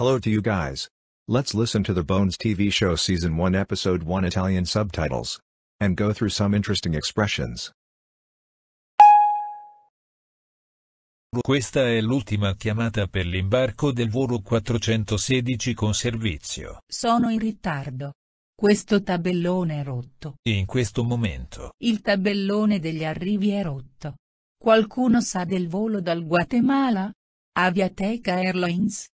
Hello to you guys. Let's listen to the Bones TV show season 1 episode 1 Italian subtitles and go through some interesting expressions. Questa è l'ultima chiamata per l'imbarco del volo 416 con servizio. Sono in ritardo. Questo tabellone è rotto. In questo momento. Il tabellone degli arrivi è rotto. Qualcuno sa del volo dal Guatemala? Aviateca Airlines?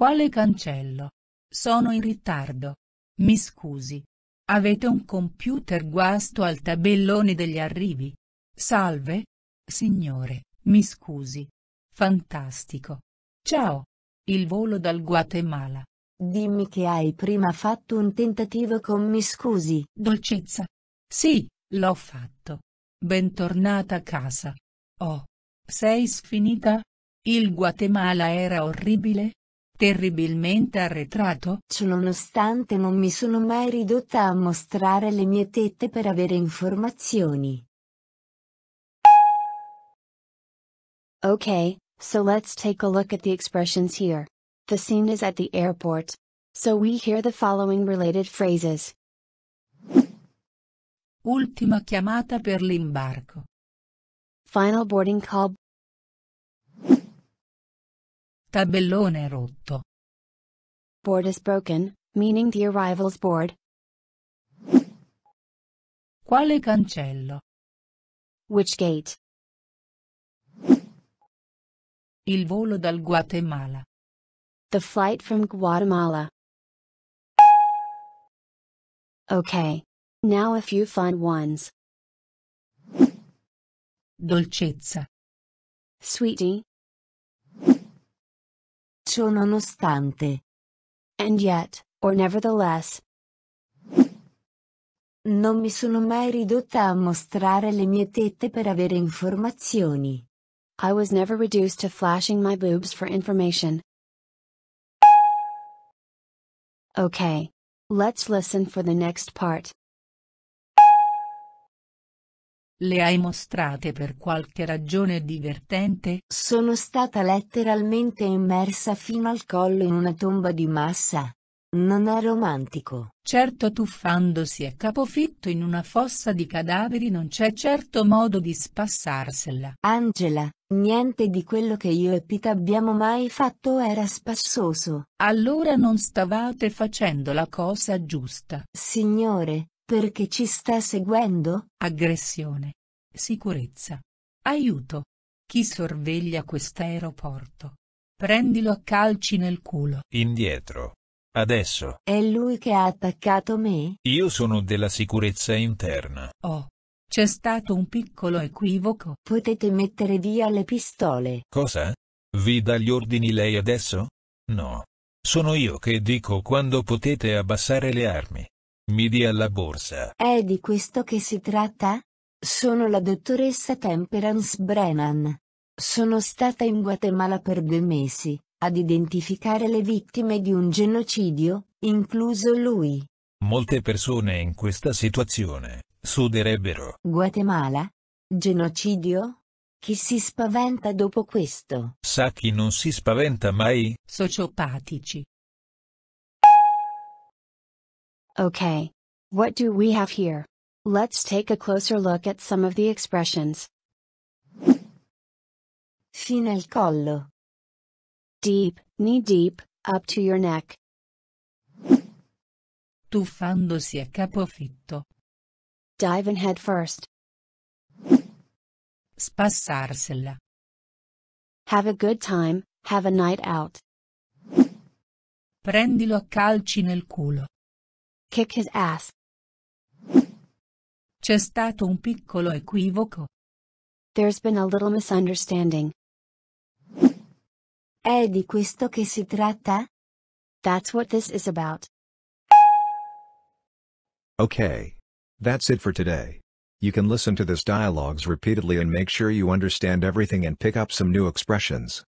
Quale cancello? Sono in ritardo. Mi scusi. Avete un computer guasto al tabellone degli arrivi? Salve? Signore, mi scusi. Fantastico. Ciao. Il volo dal Guatemala. Dimmi che hai prima fatto un tentativo con mi scusi. Dolcezza. Sì, l'ho fatto. Bentornata a casa. Oh. Sei sfinita? Il Guatemala era orribile? Terribilmente arretrato? Ciononostante non mi sono mai ridotta a mostrare le mie tette per avere informazioni. Okay, so let's take a look at the expressions here. The scene is at the airport. So we hear the following related phrases. Ultima chiamata per l'imbarco. Final boarding call. Tabellone rotto. Board is broken, meaning the arrivals board. Quale cancello? Which gate? Il volo dal Guatemala. The flight from Guatemala. Okay. Now a few fun ones. Dolcezza. Sweetie. Ciononostante. And yet, or nevertheless. Non mi sono mai ridotta a mostrare le mie tette per avere informazioni. I was never reduced to flashing my boobs for information. Okay. Let's listen for the next part. Le hai mostrate per qualche ragione divertente? Sono stata letteralmente immersa fino al collo in una tomba di massa. Non è romantico. Certo, tuffandosi a capofitto in una fossa di cadaveri non c'è certo modo di spassarsela. Angela, niente di quello che io e Pete abbiamo mai fatto era spassoso. Allora non stavate facendo la cosa giusta. Signore, perché ci sta seguendo? Aggressione. Sicurezza. Aiuto. Chi sorveglia quest'aeroporto? Prendilo a calci nel culo. Indietro. Adesso. È lui che ha attaccato me? Io sono della sicurezza interna. Oh, c'è stato un piccolo equivoco. Potete mettere via le pistole. Cosa? Vi dà gli ordini lei adesso? No. Sono io che dico quando potete abbassare le armi. Mi dia la borsa. È di questo che si tratta? Sono la dottoressa Temperance Brennan. Sono stata in Guatemala per 2 mesi. Ad identificare le vittime di un genocidio, incluso lui. Molte persone in questa situazione suderebbero. Guatemala? Genocidio? Chi si spaventa dopo questo? Sa chi non si spaventa mai? Sociopatici. Okay. What do we have here? Let's take a closer look at some of the expressions. Fino al collo. Deep, knee deep, up to your neck. Tuffandosi a capofitto. Dive in head first. Spassarsela. Have a good time, have a night out. Prendilo a calci nel culo. Kick his ass. C'è stato un piccolo equivoco. There's been a little misunderstanding. È di questo che si tratta? That's what this is about. Okay. That's it for today. You can listen to this dialogues repeatedly and make sure you understand everything and pick up some new expressions.